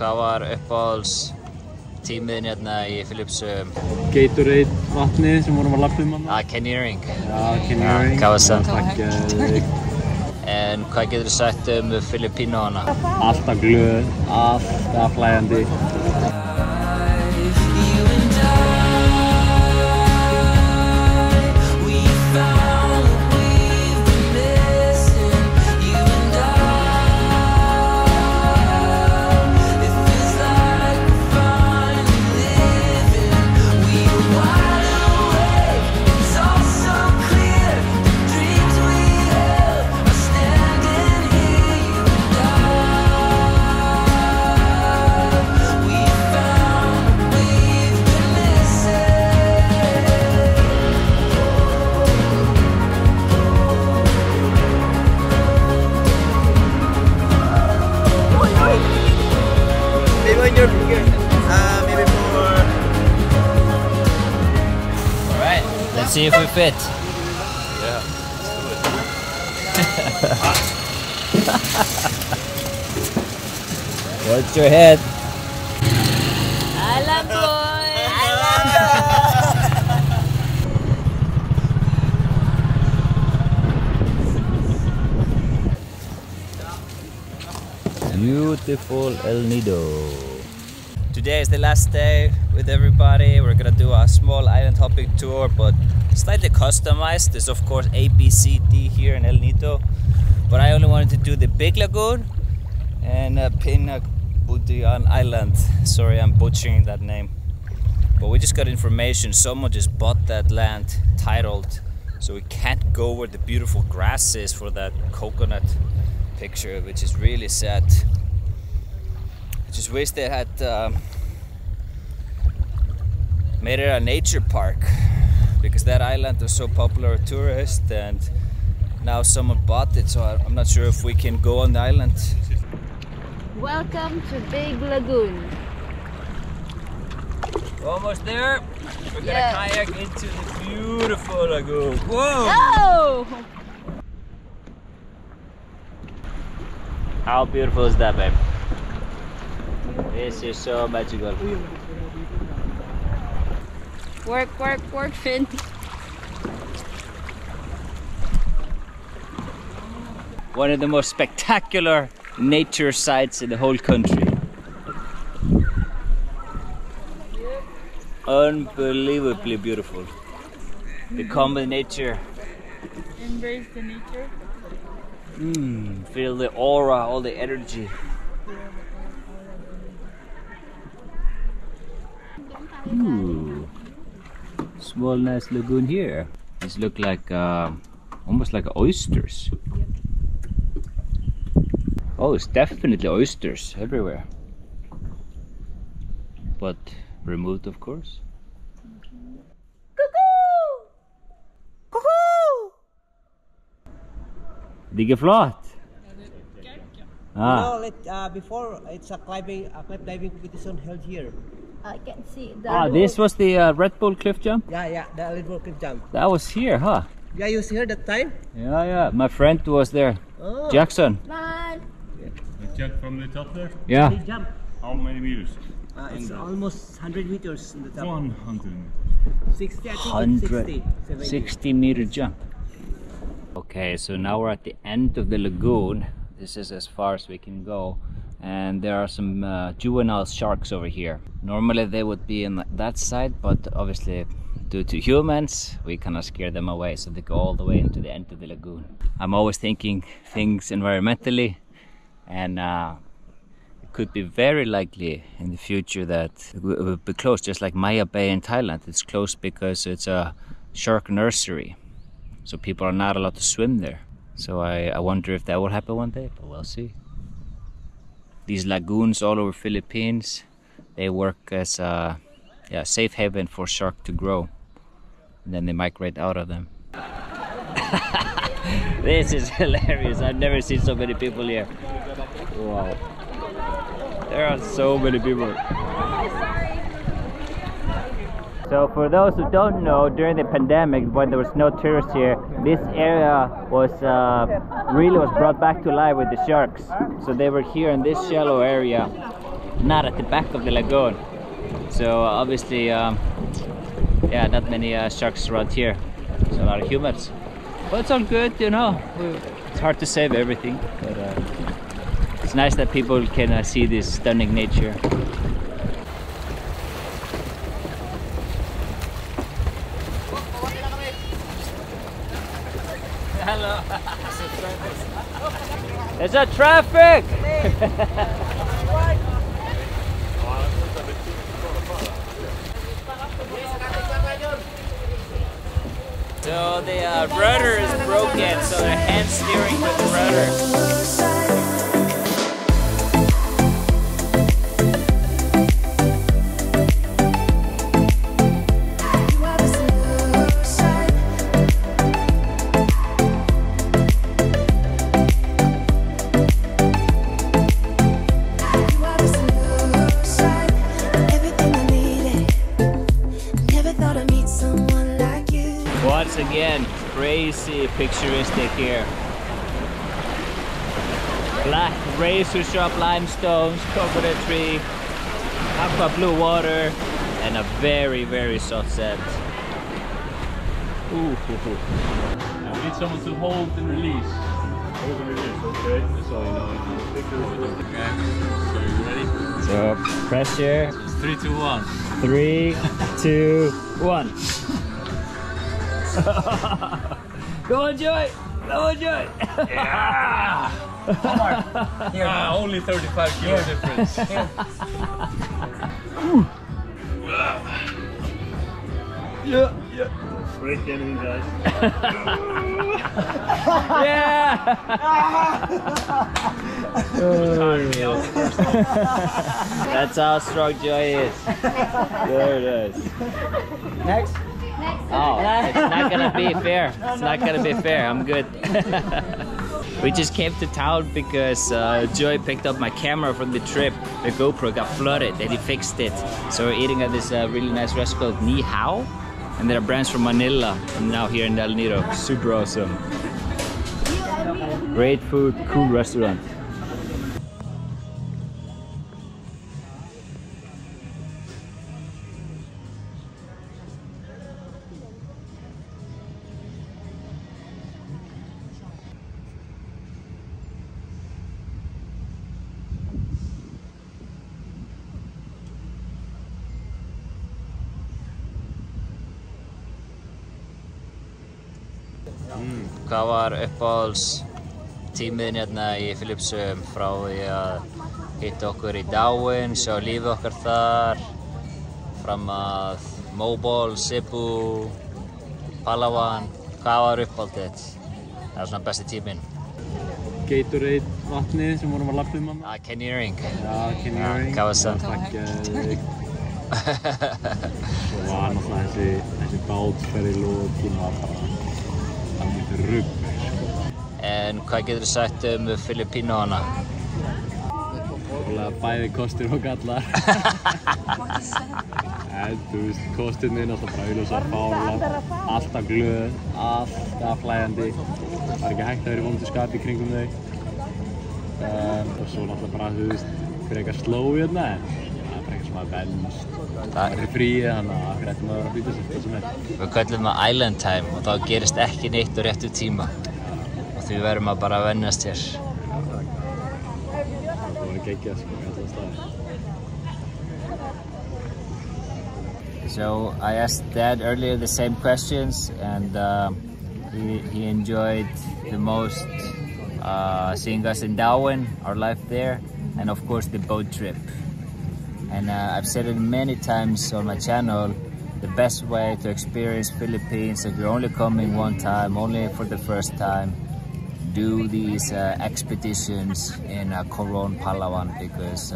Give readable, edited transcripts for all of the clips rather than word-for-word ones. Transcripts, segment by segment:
Hvað var uppáhalds tímiðin hérna í Philipsum? Gatorade vatnið sem vorum að lappa manna. Canyoning. Canyoning. Hvað var það? En hvað getur þú sagt Filipínana? Alltaf glöð, alltaf hlæjandi. Let's see if we fit. Yeah, let's do it. Watch your head. Alam boy! Alam boy! Beautiful El Nido. Today is the last day with everybody. We're gonna do a small island hopping tour, but slightly customized. There's of course A, B, C, D here in El Nido, but I only wanted to do the Big Lagoon and Pinakbudian Island. Sorry, I'm butchering that name. But we just got information. Someone just bought that land titled, so we can't go where the beautiful grass is for that coconut picture, which is really sad. I just wish they had made it a nature park, because that island was so popular with tourists, and now someone bought it, so I'm not sure if we can go on the island. Welcome to Big Lagoon. We're almost there. We're gonna kayak into the beautiful lagoon. Whoa! Oh! How beautiful is that, babe? This is so magical. Work, work, work, Finn. One of the most spectacular nature sites in the whole country. Unbelievably beautiful. Become the nature. Embrace the nature. Feel the aura, all the energy. Ooh, small nice lagoon here. These look like almost like oysters. Oh, it's definitely oysters everywhere, but removed, of course. Cuckoo! Cuckoo! Dig a float. No, before it's a cliff diving competition held here. I can see that. Ah, this was the Red Bull cliff jump? Yeah, the Red Bull cliff jump. That was here, huh? Yeah, you was here that time? Yeah, my friend was there. Oh. Jackson. Bye. You jumped from the top there? Yeah. They jump. How many meters? It's almost 100 meters in the top. 100 meters. 60, I think 160. 60-meter jump. Okay, so now we're at the end of the lagoon. This is as far as we can go. And there are some juvenile sharks over here. Normally they would be in that side, but obviously due to humans we cannot scare them away, so they go all the way into the end of the lagoon. I'm always thinking things environmentally, and it could be very likely in the future that it will be closed, just like Maya Bay in Thailand. It's closed because it's a shark nursery, so people are not allowed to swim there. So I wonder if that will happen one day, but we'll see. These lagoons all over Philippines, they work as a safe haven for shark to grow, and then they migrate out of them. This is hilarious. I've never seen so many people here. Wow. There are so many people. So for those who don't know, during the pandemic, when there was no tourists here, this area was really was brought back to life with the sharks. So they were here in this shallow area, not at the back of the lagoon. So obviously, yeah, not many sharks around here. There's a lot of humans. But it's all good, you know. It's hard to save everything, but it's nice that people can see this stunning nature. Hello. There's a traffic. So the rudder is broken, so the hand steering with the rudder. Once again, crazy picturesque here. Black razor sharp limestones, coconut tree, aqua blue water, and a very soft set. Ooh, I need someone to hold and release. Hold and release, okay? That's all you know. Okay, so you ready? So, press here. So it's 3, 2, 1. 3, 2, 1. Go on, Joy! Go on, Joy! Yeah! Mark. Here. Only 35 kilo difference. Yeah. Great game, guys. Yeah! That's how strong Joy is. There it is. Next. Oh, it's not gonna be fair. It's not gonna be fair. I'm good. We just came to town because Joy picked up my camera from the trip. The GoPro got flooded and he fixed it. So we're eating at this really nice restaurant called Nihao. And there are brands from Manila and now here in El Nido. Super awesome. Great food, cool restaurant. Hvað var uppáhalds tímiðin hérna í Filippsum frá því að hitta okkur í Darwin, sjá lífið okkar þar, fram að Mobile, Cebu, Palawan, hvað var uppáhaldið? Það var svona besti tíminn. Gatorade vatni sem vorum að lappa mamma. Canyoning. Canyoning. Hvað var það? Það var náttúrulega þessi bátferil og tíma bara. En hvað getur þið sagt Filippínóana? Bæði kostir og gallar. En þú veist, kostirni alltaf fræljósar, fárla, alltaf glöð, alltaf flæðandi. Það ekki hægt að vera vondu skap í kringum þau. Og svo náttúrulega bara, þú veist, fyrir eitthvað slói hérna. Það bara eitthvað svona velst. Það fríið, þannig að hvernig maður að býta sér fyrir sem er. Við kallum að Island Time og þá gerist ekki neitt og réttu tíma. Og því verðum að bara vennast hér. Það voru geggjað sko, hvað það staðir. So I asked Dad earlier the same questions and he enjoyed the most seeing us in Darwin, our life there, and of course the boat trip. And I've said it many times on my channel, the best way to experience Philippines, if you're only coming one time, only for the first time, do these expeditions in Coron, Palawan, because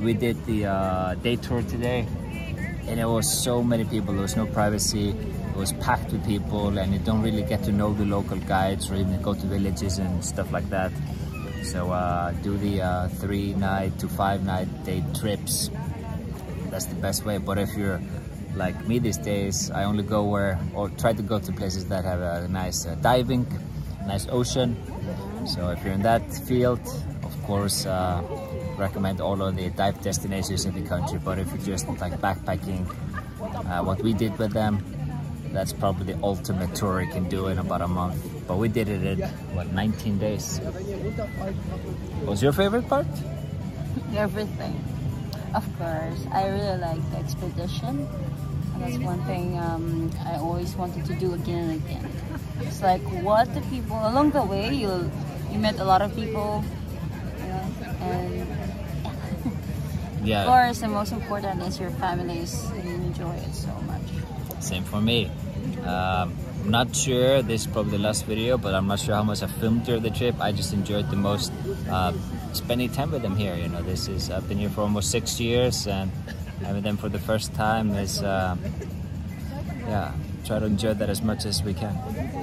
we did the day tour today and there was so many people, there was no privacy, it was packed with people and you don't really get to know the local guides or even go to villages and stuff like that. So do the 3-night to 5-night day trips. That's the best way. But if you're like me these days, I only go where, or try to go to places that have a nice diving, nice ocean. So if you're in that field, of course, recommend all of the dive destinations in the country, but if you're just like backpacking, what we did with them, that's probably the ultimate tour you can do in about a month. But we did it in, what, 19 days. What was your favorite part? Everything. Of course. I really like the expedition. And that's one thing I always wanted to do again and again. It's like, what the people, along the way, you met a lot of people, you know, and yeah. Of course, the most important is your families, and you enjoy it so much. Same for me. I'm not sure, this is probably the last video, but I'm not sure how much I filmed during the trip. I just enjoyed the most spending time with them here. You know, this is, I've been here for almost 6 years, and having them for the first time is, yeah, try to enjoy that as much as we can.